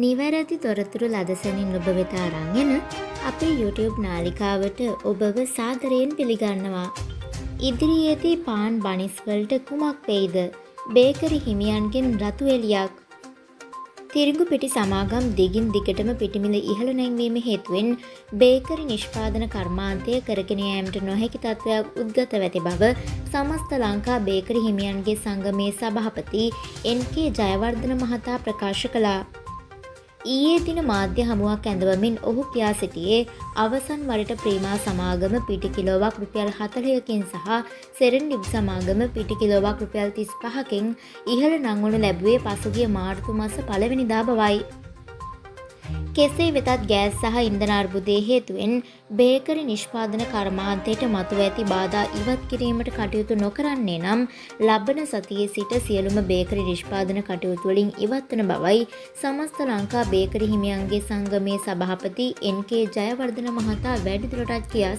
නිවැරදි තොරතුරු ලදසනින් ඔබ වෙත අරන්ගෙන අපේ YouTube නාලිකාවට ඔබව සාදරයෙන් පිළිගන්නවා. ඉදිරියේදී පාන් බනිස් වලට කුමක් වෙයිද? බේකරි හිමියන්ගෙන් රතු එළියක්. තිරිඟු පිටි සමාගම් දිගින් දිගටම පිටිමිල ඉහළ නැංවීම හේතුවෙන් බේකරි නිෂ්පාදන කර්මාන්තය කරගෙන යාමට නොහැකි තත්ත්වයක් උද්ගත වෙති බව සමස්ත ලංකා බේකරි හිමියන්ගේ සංගමේ සභාපති එන්.කේ. ජයවර්ධන මහතා ප්‍රකාශ කළා. ඊයේ දින මාධ්‍ය හමුවක් ඇඳවමින් ඔහු කියා සිටියේ අවසන් වරට ප්‍රීමා සමාගම පිටි කිලෝවක් රුපියල් 40කින් සහ සෙරන්ඩිබ් සමාගම පිටි කිලෝවක් රුපියල් 35කින් ඉහළ නංවනු ලැබුවේ පසුගිය මාර්තු මාස පළවෙනිදා බවයි. කෙසේ වෙතත් ගෑස් සහ ඉන්ධන අර්බුදයේ හේතුවෙන් බේකරි නිෂ්පාදන කර්මාන්තයට මතුව ඇති බාධා ඉවත් කිරීමට කටයුතු නොකරන්නේ නම් ලබන සතියේ සිට සියලුම බේකරි නිෂ්පාදන කටයුතු වලින් ඉවත් වන බවයි සමස්ත ලංකා බේකරි හිමියන්ගේ සංගමේ සභාපති එන්.කේ. ජයවර්ධන මහතා වැඩිදුරටත් කියා